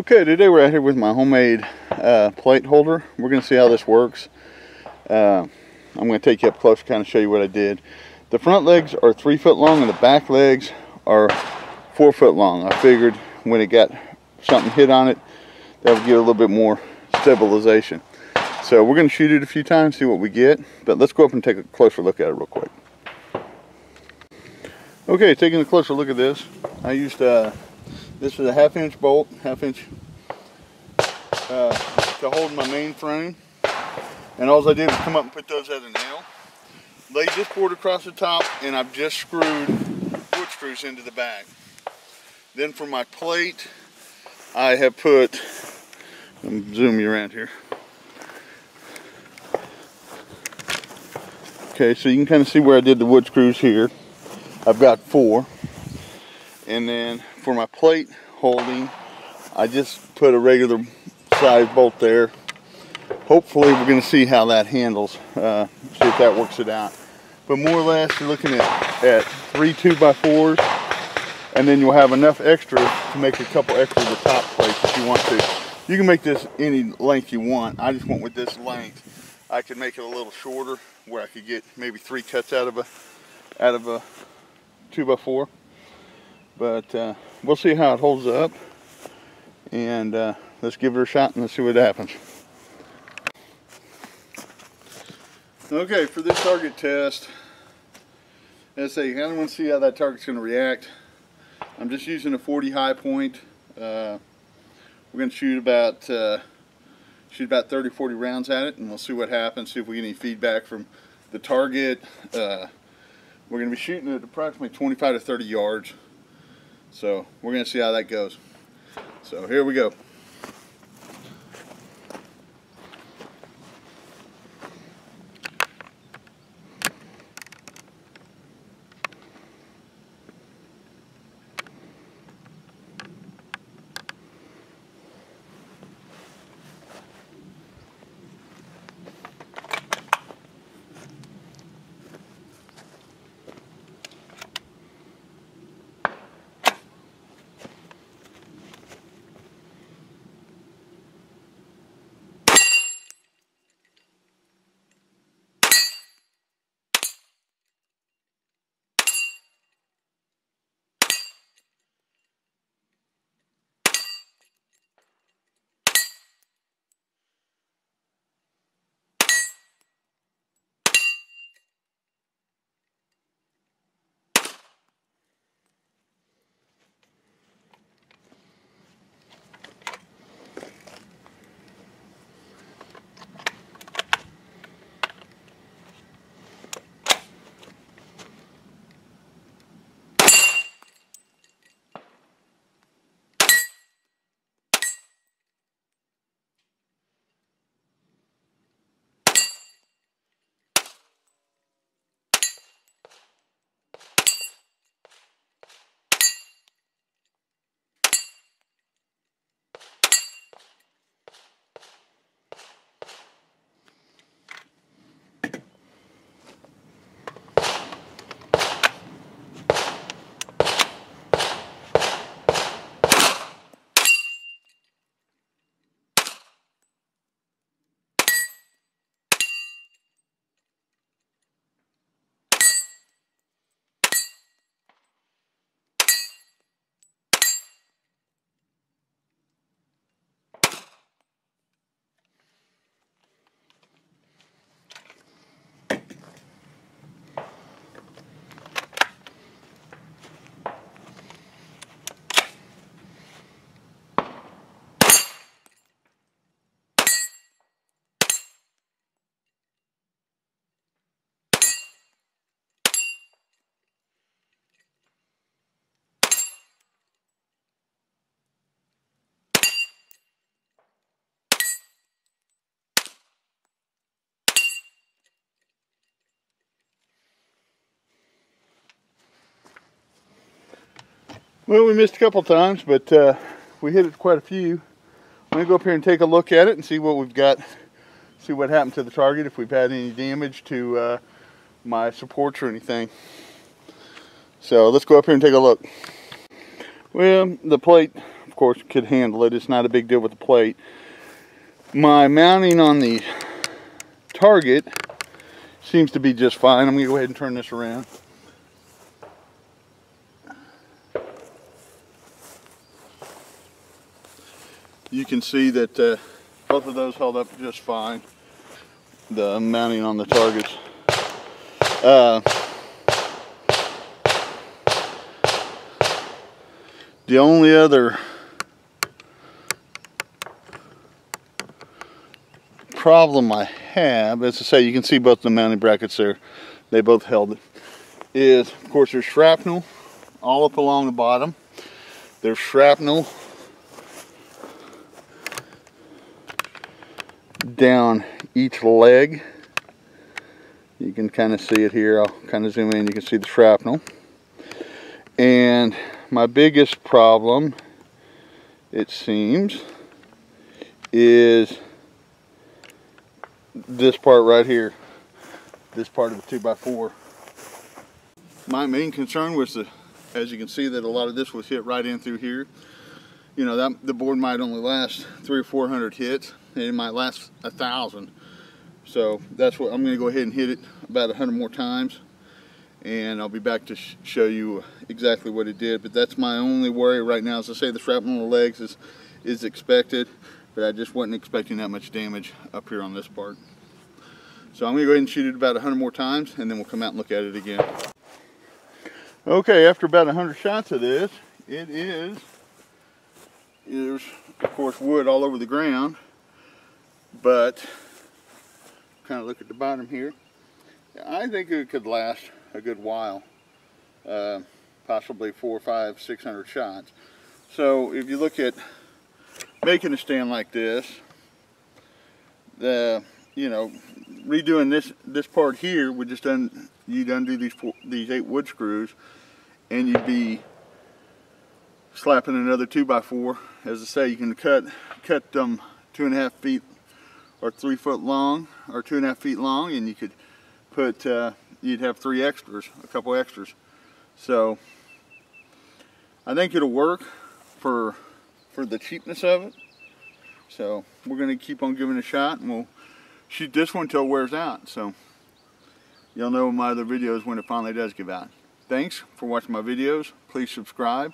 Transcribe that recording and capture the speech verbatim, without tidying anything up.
Okay, today we're out here with my homemade uh, plate holder. We're going to see how this works. Uh, I'm going to take you up close to kind of show you what I did. The front legs are three foot long and the back legs are four foot long. I figured when it got something hit on it, that would give it a little bit more stabilization. So we're going to shoot it a few times, see what we get. But let's go up and take a closer look at it real quick. Okay, taking a closer look at this, I used uh, this is a half inch bolt, half inch uh, to hold my main frame. And all I did was come up and put those as an L. Laid this board across the top, and I've just screwed wood screws into the back. Then for my plate, I have put, let me zoom you around here. Okay, so you can kind of see where I did the wood screws here. I've got four. And then for my plate holding, I just put a regular size bolt there. Hopefully we're going to see how that handles, uh, see if that works it out. But more or less you're looking at, at three two by fours, and then you'll have enough extra to make a couple extra of the top plates if you want to. You can make this any length you want. I just went with this length. I could make it a little shorter where I could get maybe three cuts out of a out of a two by four. But uh, we'll see how it holds up, and uh, let's give it a shot and let's see what happens. Okay, for this target test, as I say, you kind of want to see how that target's going to react. I'm just using a forty Hi Point. Uh, we're going to shoot about uh, shoot about thirty, forty rounds at it, and we'll see what happens. See if we get any feedback from the target. Uh, we're going to be shooting at approximately twenty-five to thirty yards. So we're going to see how that goes. So here we go. Well, we missed a couple times, but uh, we hit it quite a few. I'm going to go up here and take a look at it and see what we've got, see what happened to the target, if we've had any damage to uh, my supports or anything. So let's go up here and take a look. Well, the plate, of course, could handle it. It's not a big deal with the plate. My mounting on the target seems to be just fine. I'm going to go ahead and turn this around. You can see that uh, both of those held up just fine, the mounting on the targets. Uh, the only other problem I have, as I say, you can see both the mounting brackets there, they both held it, is of course there's shrapnel all up along the bottom. There's shrapnel down each leg. You can kind of see it here. I'll kind of zoom in. You can see the shrapnel. And my biggest problem, it seems, is this part right here, this part of the two by four. My main concern was the, as you can see, that a lot of this was hit right in through here. You know, that the board might only last three or four hundred hits, and it might last a thousand. So that's what I'm going to go ahead and hit it about a hundred more times, and I'll be back to sh show you exactly what it did. But that's my only worry right now. As I say, the shrapnel on the legs is is expected, but I just wasn't expecting that much damage up here on this part. So I'm going to go ahead and shoot it about a hundred more times, and then we'll come out and look at it again. Okay, after about a hundred shots of this, it is. There's, of course, wood all over the ground, but kind of look at the bottom here. I think it could last a good while, uh, possibly four, five, six hundred shots. So if you look at making a stand like this, the you know redoing this this part here would just un, you'd undo these four, these eight wood screws, and you'd be slapping another two by four. As I say, you can cut cut them two and a half feet or three foot long or two and a half feet long, and you could put uh, you'd have three extras, a couple extras. So I think it'll work for for the cheapness of it. So we're going to keep on giving it a shot, and we'll shoot this one till it wears out. So you'll know in my other videos when it finally does give out. Thanks for watching my videos. Please subscribe.